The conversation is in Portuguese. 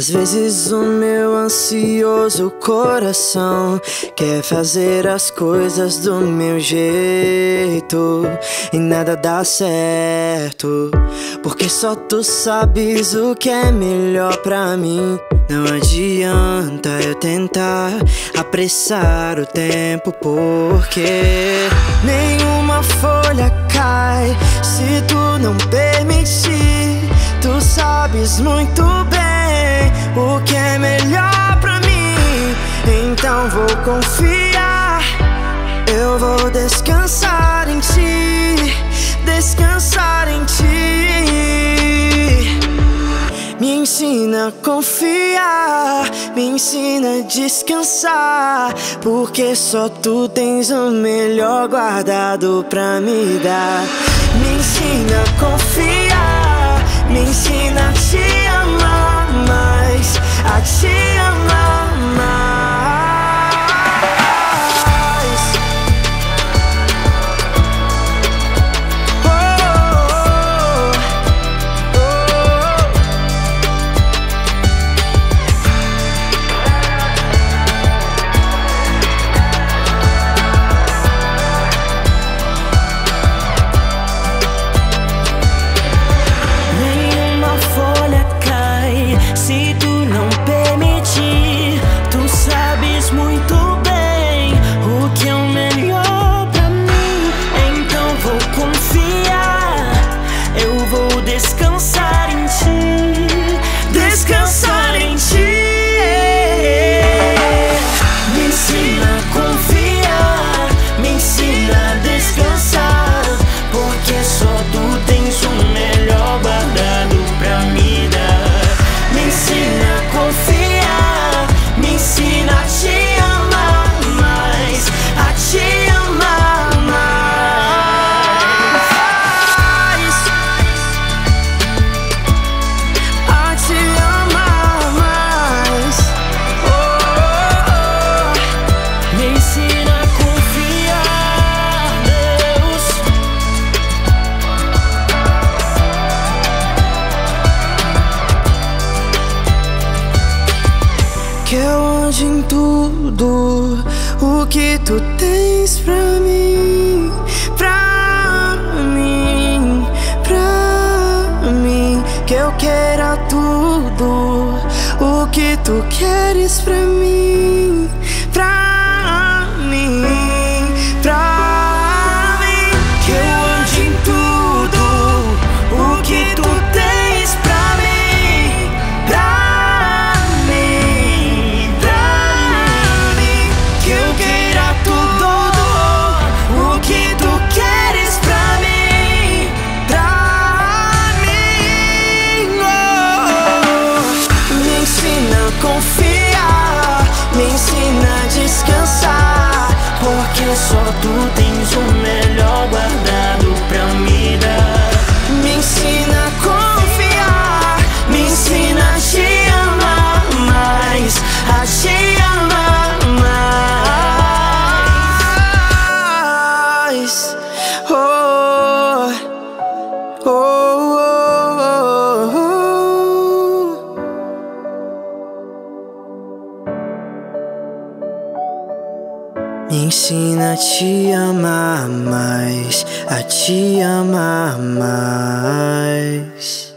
Às vezes o meu ansioso coração quer fazer as coisas do meu jeito e nada dá certo, porque só tu sabes o que é melhor pra mim. Não adianta eu tentar apressar o tempo, porque nenhuma folha cai se tu não permitir. Tu sabes muito bem o que é melhor pra mim. Então vou confiar, eu vou descansar em ti, descansar em ti. Me ensina a confiar, me ensina a descansar, porque só tu tens o melhor guardado pra me dar. Me ensina a confiar, me ensina a te amar mais, a te amar mais. Que eu ande em tudo o que tu tens pra mim, pra mim, pra mim. Que eu queira tudo o que tu queres pra mim, pra mim, pra mim. Que eu ande em tudo o que tu tens pra mim, pra mim. Só tu tens o melhor guardado pra me dar. Me ensina a confiar, me ensina a te amar mais, a te amar mais. Oh, oh, oh, oh, oh. Me ensina a te amar mais, a te amar mais.